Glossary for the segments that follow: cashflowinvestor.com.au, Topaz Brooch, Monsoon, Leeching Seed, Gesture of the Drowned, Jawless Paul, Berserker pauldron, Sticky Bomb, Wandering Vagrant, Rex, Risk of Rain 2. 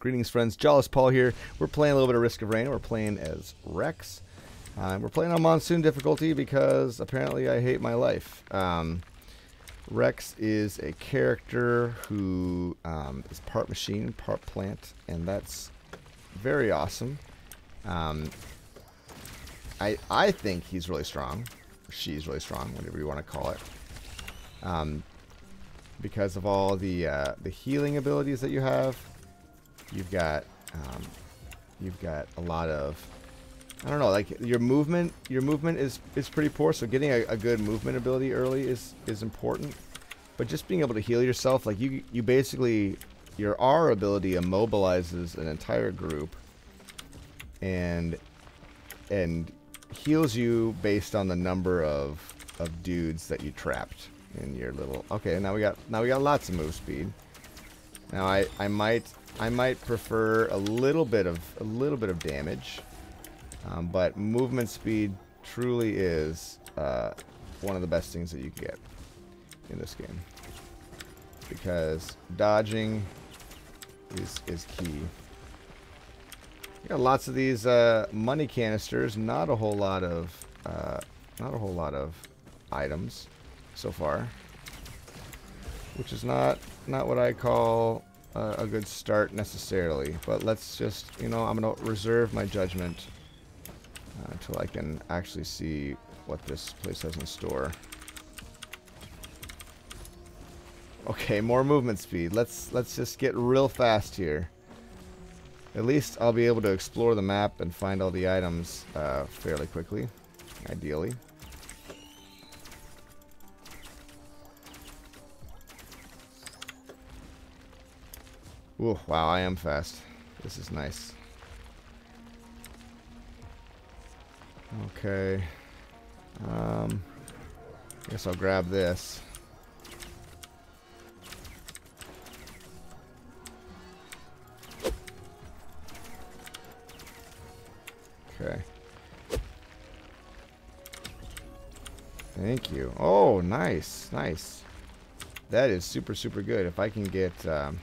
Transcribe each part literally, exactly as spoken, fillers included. Greetings, friends. Jawless Paul here. We're playing a little bit of Risk of Rain. We're playing as Rex. Um, we're playing on Monsoon difficulty because apparently I hate my life. Um, Rex is a character who um, is part machine, part plant, and that's very awesome. Um, I, I think he's really strong. She's really strong, whatever you want to call it. Um, because of all the uh, the healing abilities that you have, you've got um, you've got a lot of, I don't know, like your movement. Your movement is is pretty poor, so getting a, a good movement ability early is is important. But just being able to heal yourself, like you you basically your R ability immobilizes an entire group, and and heals you based on the number of of dudes that you trapped in your little. Okay, now we got now we got lots of move speed. Now I I might I might prefer a little bit of a little bit of damage, um, but movement speed truly is uh, one of the best things that you can get in this game, because dodging is is key. We got lots of these uh, money canisters. Not a whole lot of uh, not a whole lot of items so far, which is not not what I call uh, a good start necessarily, but let's just, you know, I'm gonna reserve my judgment uh, until I can actually see what this place has in store. Okay, more movement speed. Let's let's just get real fast here. At least I'll be able to explore the map and find all the items uh, fairly quickly, ideally. Ooh, wow, I am fast. This is nice. Okay. Um, I guess I'll grab this. Okay. Thank you. Oh, nice, nice. That is super, super good. If I can get... Um,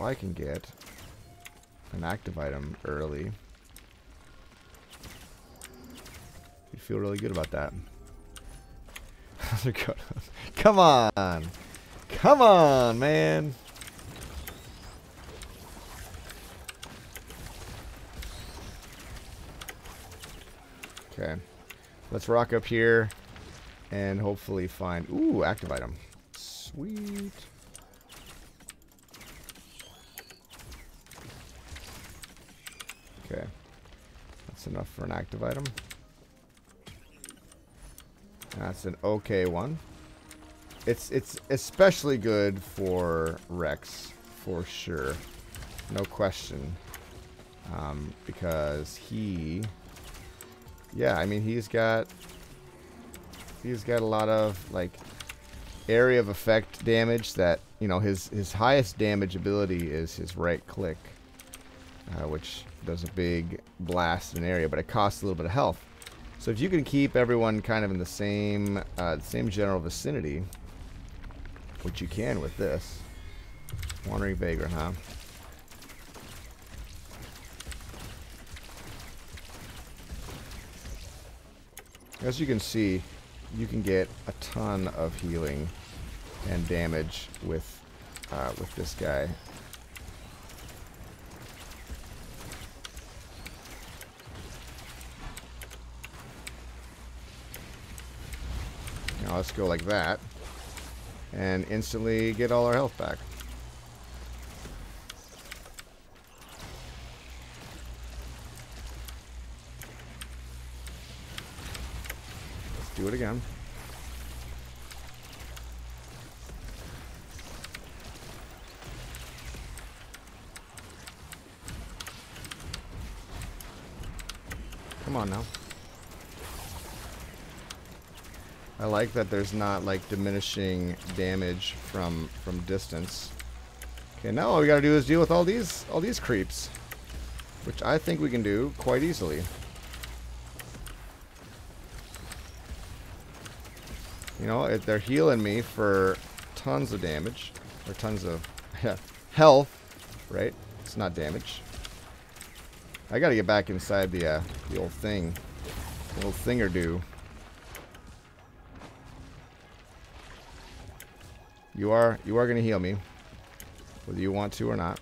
I can get an active item early. You feel really good about that. Come on! Come on, man! Okay. Let's rock up here and hopefully find... Ooh, active item. Sweet. Okay, that's enough for an active item. That's an okay one. It's it's especially good for Rex, for sure, no question, um, because he, yeah, I mean he's got he's got a lot of like area of effect damage that, you know, his his highest damage ability is his right click. Uh, which does a big blast in an area, but it costs a little bit of health. So if you can keep everyone kind of in the same uh, same general vicinity, which you can with this Wandering Vagrant, huh? As you can see, you can get a ton of healing and damage with uh, with this guy. Let's go like that and instantly get all our health back. Let's do it again. Come on now. I like that there's not like diminishing damage from from distance. Okay, now all we gotta do is deal with all these all these creeps, which I think we can do quite easily. You know, if they're healing me for tons of damage, or tons of health, right? It's not damage. I gotta get back inside the uh, the old thing, the little thing or do. You are you are gonna heal me, whether you want to or not.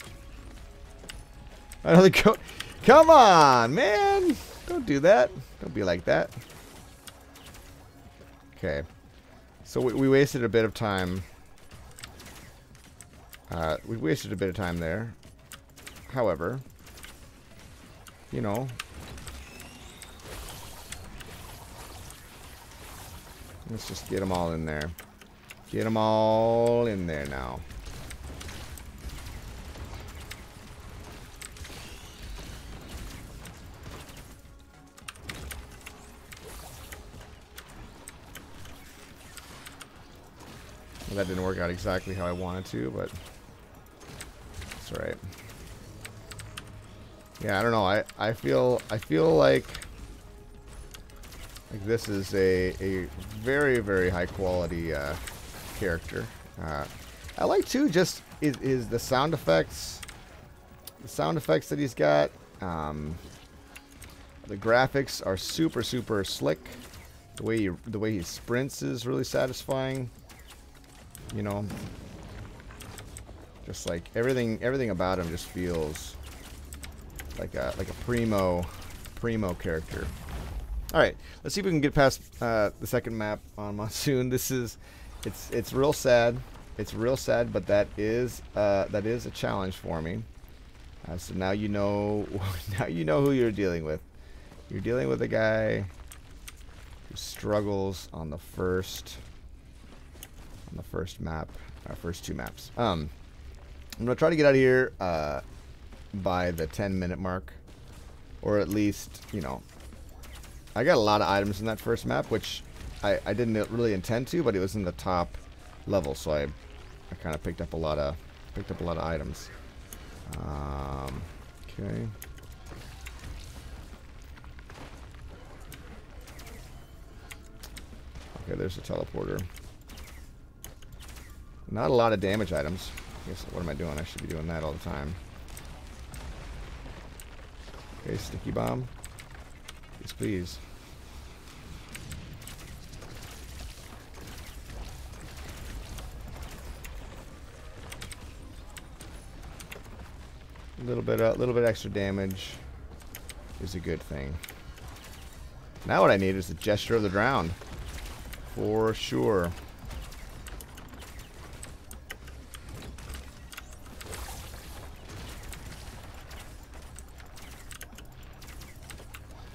Another goat. Come on, man! Don't do that. Don't be like that. Okay. So we, we wasted a bit of time. Uh, we wasted a bit of time there. However, you know, let's just get them all in there. Get them all in there now. Well, that didn't work out exactly how I wanted to, but that's all right. Yeah, I don't know. I, I feel I feel like like this is a a very very high quality uh, character. Uh, I like too just is is the sound effects, the sound effects that he's got. Um, the graphics are super super slick. The way he, the way he sprints is really satisfying. You know, just like everything everything about him just feels like a like a primo primo character. All right, let's see if we can get past uh, the second map on Monsoon. This is it's it's real sad, it's real sad, but that is uh, that is a challenge for me. Uh, so now you know now you know who you're dealing with. You're dealing with a guy who struggles on the first on the first map, our first two maps. Um, I'm gonna try to get out of here. Uh, by the ten minute mark, or at least, you know, I got a lot of items in that first map, which I, I didn't really intend to, but it was in the top level, so I, I kind of picked up a lot of picked up a lot of items. Um, okay. Okay, there's a teleporter. Not a lot of damage items. I guess, what am I doing? I should be doing that all the time. Okay, Sticky Bomb. Please, please. A little bit, a little bit extra damage is a good thing. Now what I need is the Gesture of the Drowned, for sure.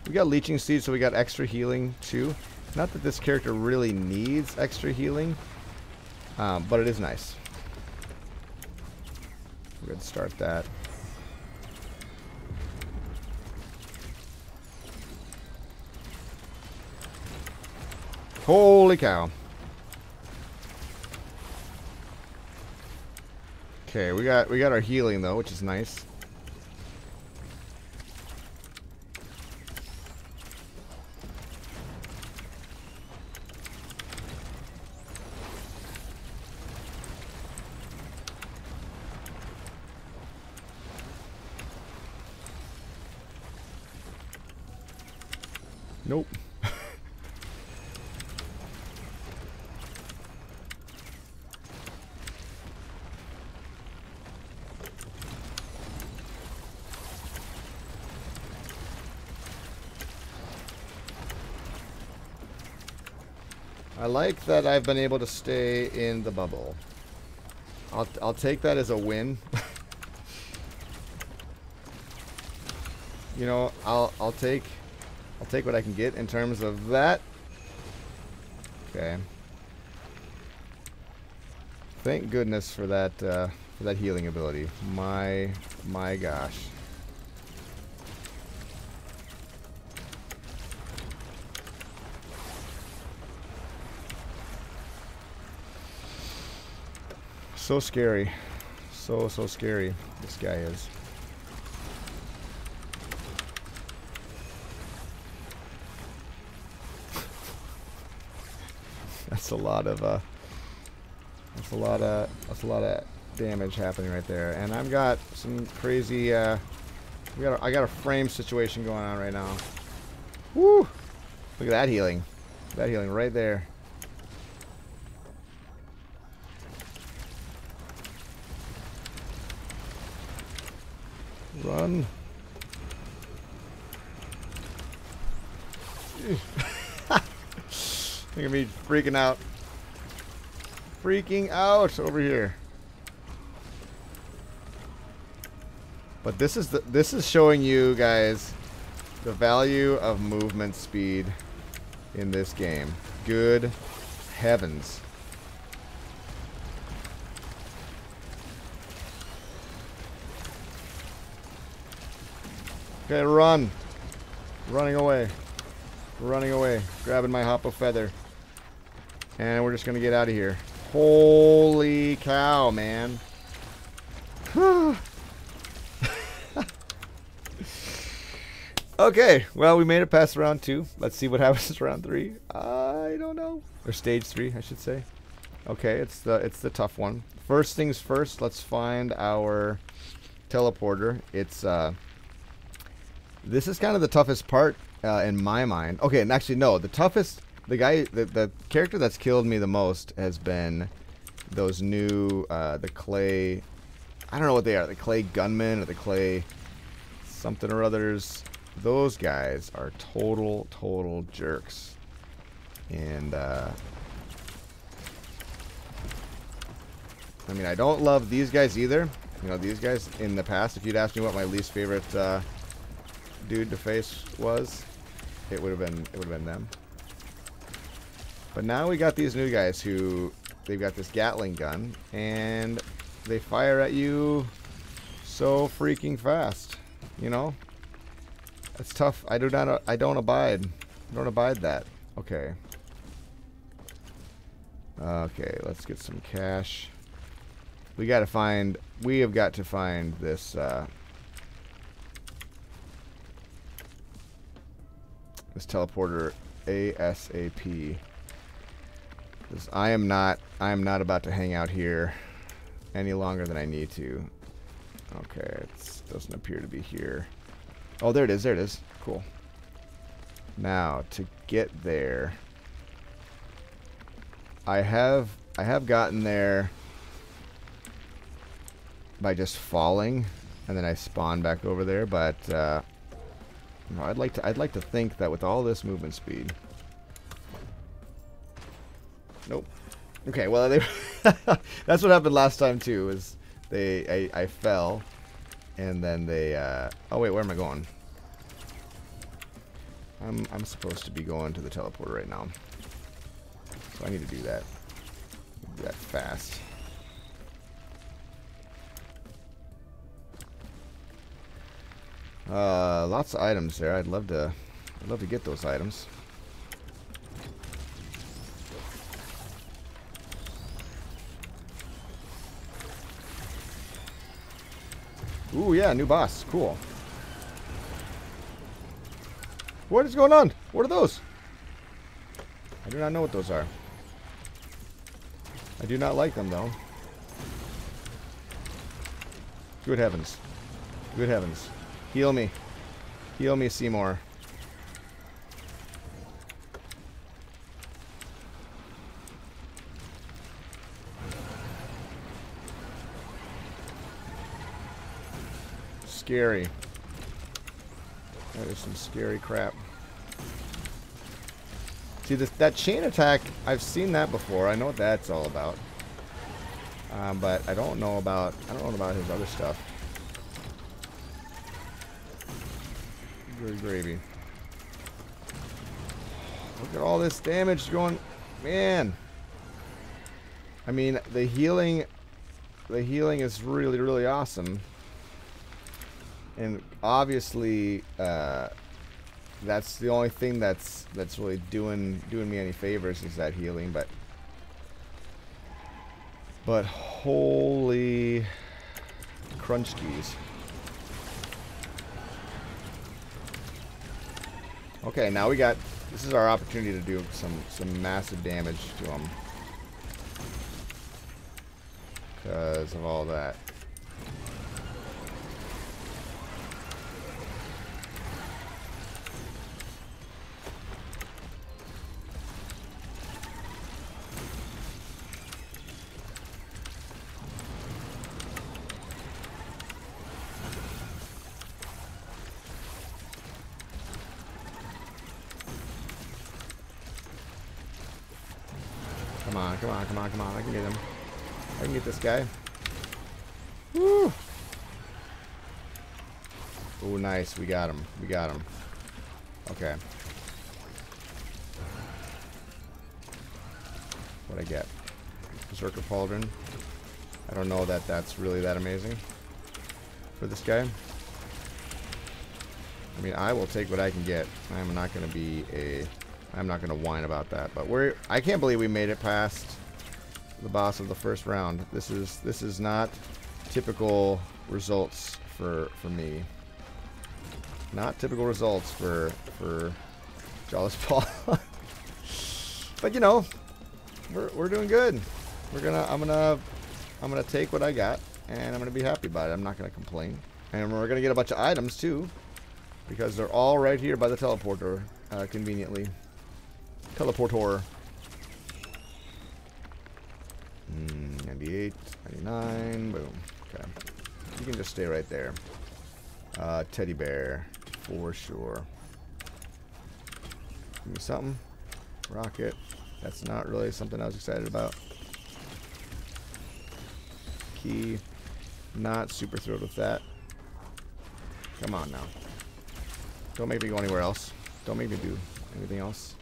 We got Leeching Seed, so we got extra healing too. Not that this character really needs extra healing, um, but it is nice. We're going to start that. Holy cow. Okay, we got we got our healing though, which is nice. Nope. I like that I've been able to stay in the bubble. I'll, I'll take that as a win. You know, I'll, I'll take... I'll take what I can get in terms of that. Okay. Thank goodness for that uh, for that healing ability. My my gosh. So scary. So so scary this guy is. A lot of uh That's a lot of that's a lot of damage happening right there. And I've got some crazy. Uh, we got a, I got a frame situation going on right now. Woo! Look at that healing. That healing right there. Run. Look at me freaking out. Freaking out over here. But this is the this is showing you guys the value of movement speed in this game. Good heavens. Okay, run. Running away. Running away. Grabbing my hop of feather. And we're just going to get out of here. Holy cow, man. Okay, well, we made it past round two. Let's see what happens round three. I don't know. Or stage three, I should say. Okay, it's the, it's the tough one. First things first, let's find our teleporter. It's, uh... This is kind of the toughest part uh, in my mind. Okay, and actually, no, the toughest... The guy, the, the character that's killed me the most has been those new, uh, the clay, I don't know what they are, the clay gunmen or the clay something or others. Those guys are total, total jerks. And, uh, I mean, I don't love these guys either. You know, these guys in the past, if you'd asked me what my least favorite uh, dude to face was, it would have been, it would have been them. But now we got these new guys who, they've got this Gatling gun, and they fire at you so freaking fast, you know? It's tough. I do not, I don't abide. I don't abide that. Okay. Okay, let's get some cash. We gotta find, we have got to find this, uh, this teleporter ASAP. I am not I am not about to hang out here any longer than I need to. Okay, it doesn't appear to be here. Oh, there it is, there it is. Cool. Now, to get there, I have I have gotten there by just falling, and then I spawn back over there, but uh, no, I'd like to I'd like to think that with all this movement speed. Nope. Okay, well, they that's what happened last time, too, is they, I, I fell, and then they, uh, oh, wait, where am I going? I'm, I'm supposed to be going to the teleporter right now, so I need to do that, do that fast. Uh, lots of items there. I'd love to, I'd love to get those items. Ooh, yeah, new boss. Cool. What is going on? What are those? I do not know what those are. I do not like them, though. Good heavens. Good heavens. Heal me. Heal me, Seymour. Scary. That is some scary crap. See, this, that chain attack, I've seen that before. I know what that's all about. Um, but I don't know about I don't know about his other stuff. Good gravy. Look at all this damage going, man. I mean, the healing the healing is really, really awesome. And obviously, uh, that's the only thing that's that's really doing doing me any favors is that healing. But but holy crunch keys. Okay, now we got this is our opportunity to do some some massive damage to them. because of all that. Come on, come on, come on, come on. I can get him. I can get this guy. Woo! Ooh, nice. We got him. We got him. Okay. What'd I get? Berserker pauldron. I don't know that that's really that amazing for this guy. I mean, I will take what I can get. I'm not going to be a... I'm not going to whine about that, but we're, I can't believe we made it past the boss of the first round. This is, this is not typical results for, for me. Not typical results for, for Jawless Paul. But you know, we're, we're doing good. We're going to, I'm going to, I'm going to take what I got and I'm going to be happy about it. I'm not going to complain. And we're going to get a bunch of items too, because they're all right here by the teleporter, uh, conveniently. Teleportor. Mm, ninety-eight, ninety-nine, boom. Okay. You can just stay right there. Uh, teddy bear, for sure. Give me something. Rocket. That's not really something I was excited about. Key. Not super thrilled with that. Come on now. Don't make me go anywhere else. Don't make me do anything else.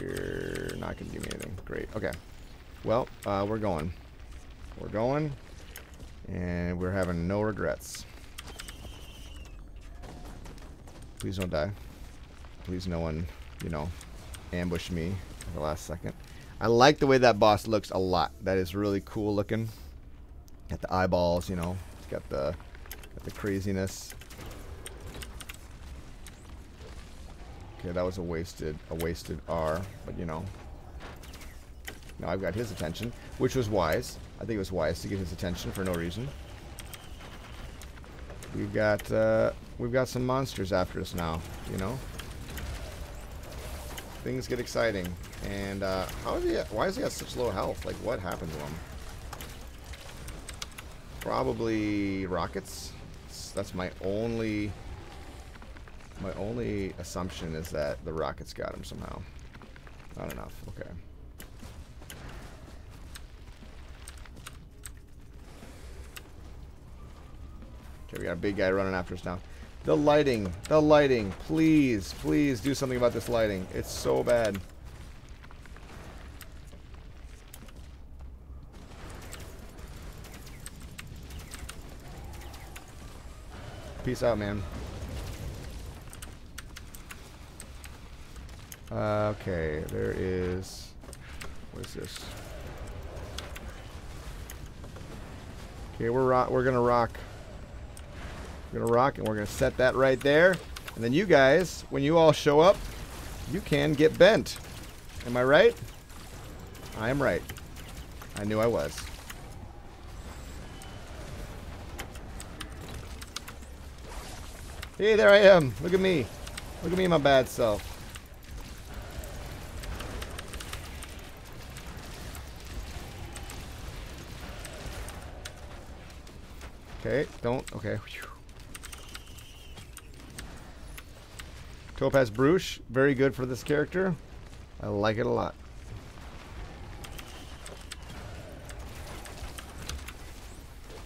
You're not gonna give me anything. Great. Okay. Well, uh, we're going. We're going. And we're having no regrets. Please don't die. Please no one, you know, ambush me at the last second. I like the way that boss looks a lot. That is really cool looking. Got the eyeballs, you know. It's got the, got the craziness. Okay, that was a wasted, a wasted R, but you know. Now I've got his attention, which was wise. I think it was wise to get his attention for no reason. We've got, uh, we've got some monsters after us now, you know. Things get exciting, and uh, how is he? At, why is he at such low health? Like, what happened to him? Probably rockets. That's my only. My only assumption is that the rockets got him somehow. Not enough. Okay. Okay, we got a big guy running after us now. The lighting. The lighting. Please, please do something about this lighting. It's so bad. Peace out, man. Uh, okay, there is... What is this? Okay, we're rock, we're gonna rock. We're gonna rock, and we're gonna set that right there. And then you guys, when you all show up, you can get bent. Am I right? I am right. I knew I was. Hey, there I am. Look at me. Look at me, my bad self. Okay, don't, okay. Whew. Topaz Brooch, very good for this character. I like it a lot.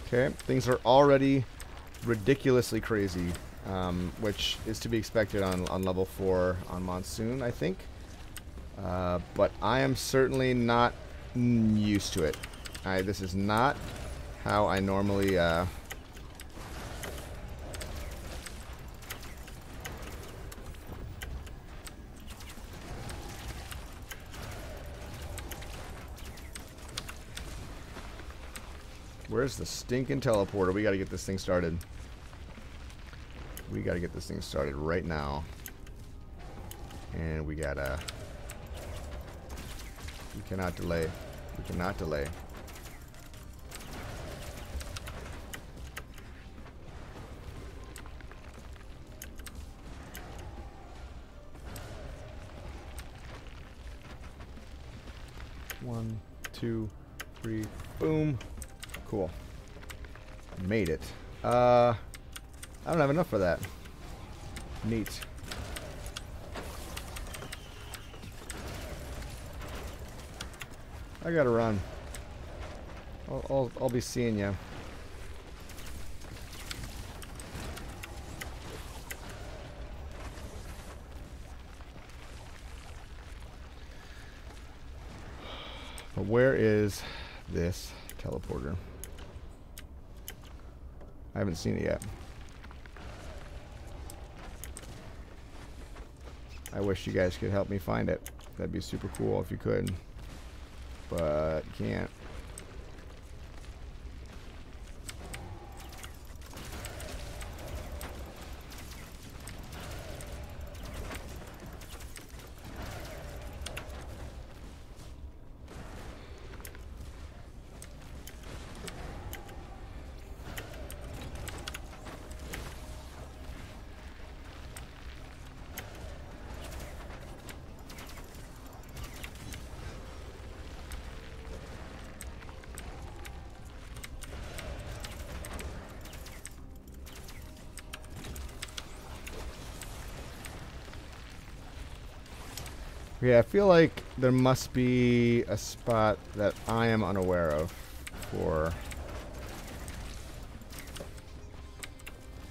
Okay, things are already ridiculously crazy, um, which is to be expected on, on level four on Monsoon, I think. Uh, but I am certainly not used to it. I, this is not how I normally, uh, where's the stinking teleporter? We gotta get this thing started. We gotta get this thing started right now. And we gotta... We cannot delay. We cannot delay. One, two, three, boom. Cool. Made it. Uh, I don't have enough for that. Neat. I gotta run. I'll, I'll, I'll be seeing you. But where is this teleporter? I haven't seen it yet. I wish you guys could help me find it. That'd be super cool if you could. But can't. Yeah, I feel like there must be a spot that I am unaware of for...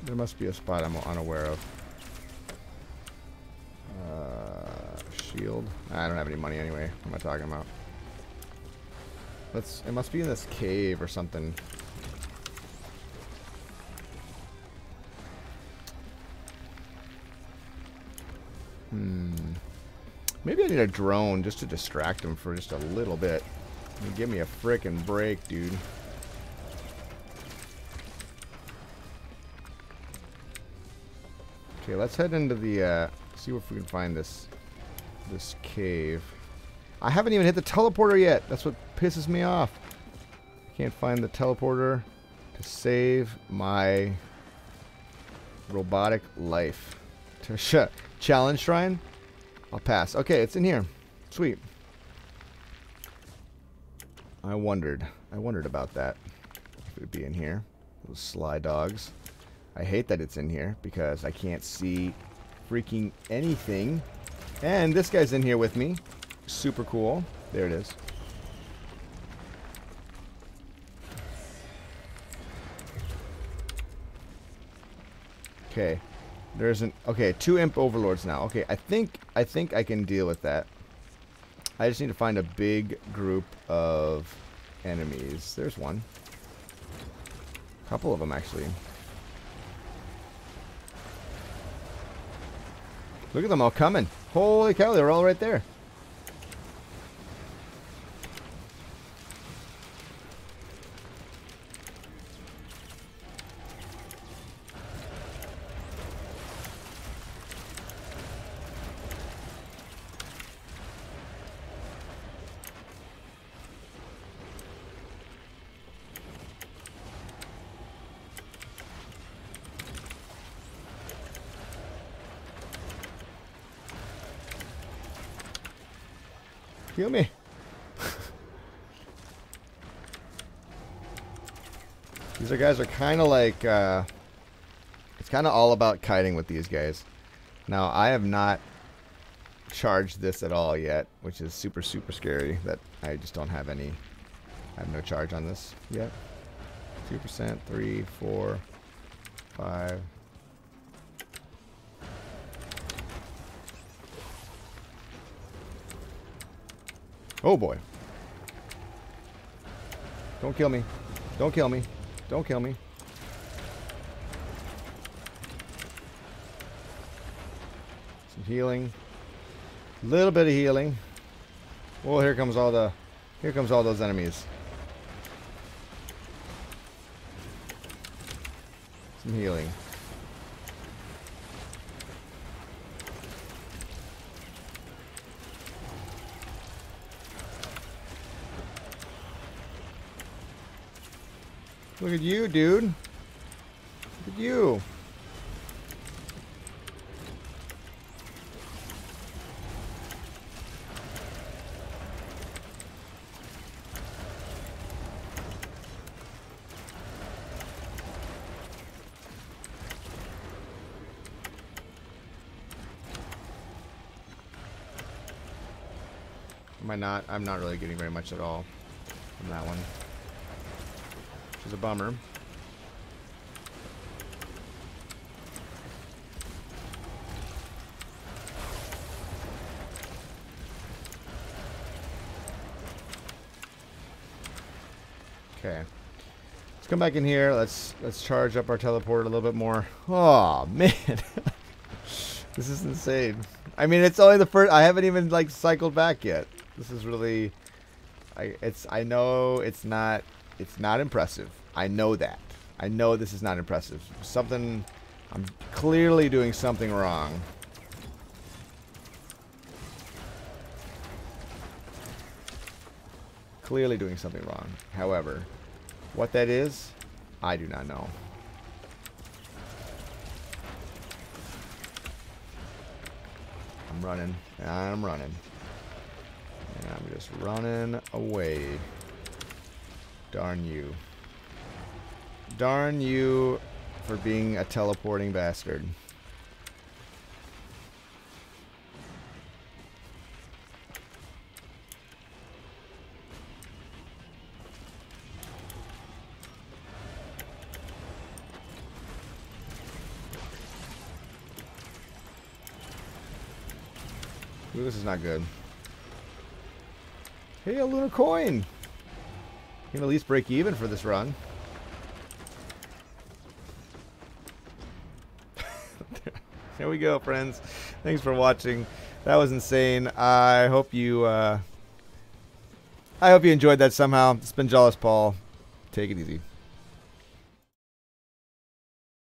There must be a spot I'm unaware of. Uh, shield. I don't have any money anyway. What am I talking about? Let's. It must be in this cave or something. Hmm. Maybe I need a drone just to distract him for just a little bit. I mean, give me a frickin' break, dude. Okay, let's head into the, uh, see if we can find this, this cave. I haven't even hit the teleporter yet. That's what pisses me off. I can't find the teleporter to save my robotic life. Challenge shrine? I'll pass. Okay, it's in here. Sweet. I wondered. I wondered about that. If it would be in here. Those sly dogs. I hate that it's in here because I can't see freaking anything. And this guy's in here with me. Super cool. There it is. Okay. There's an okay, two imp overlords now. Okay, I think I think I can deal with that. I just need to find a big group of enemies. There's one. A couple of them actually. Look at them all coming. Holy cow, they're all right there. Kill me. These are guys are kind of like, uh, it's kind of all about kiting with these guys. Now, I have not charged this at all yet, which is super, super scary that I just don't have any, I have no charge on this yet. two percent, three, four, five. Oh boy. Don't kill me. Don't kill me. Don't kill me. Some healing. A little bit of healing. Well, here comes all the here comes all those enemies. Some healing. Look at you, dude. Look at you. Am I not? I'm not really getting very much at all from that one, which is a bummer. Okay, let's come back in here. Let's let's charge up our teleport a little bit more. Oh man, this is insane. I mean, it's only the first. I haven't even like cycled back yet. This is really, I it's I know it's not it's not impressive. I know that. I know this is not impressive. Something, I'm clearly doing something wrong. Clearly doing something wrong. However, what that is, I do not know. I'm running. I'm running. And I'm just running away. Darn you. Darn you for being a teleporting bastard. Ooh, this is not good. Hey, a lunar coin! You can at least break even for this run. There we go, friends. Thanks for watching. That was insane. I hope you uh, I hope you enjoyed that somehow. It's been Jawless Paul. Take it easy.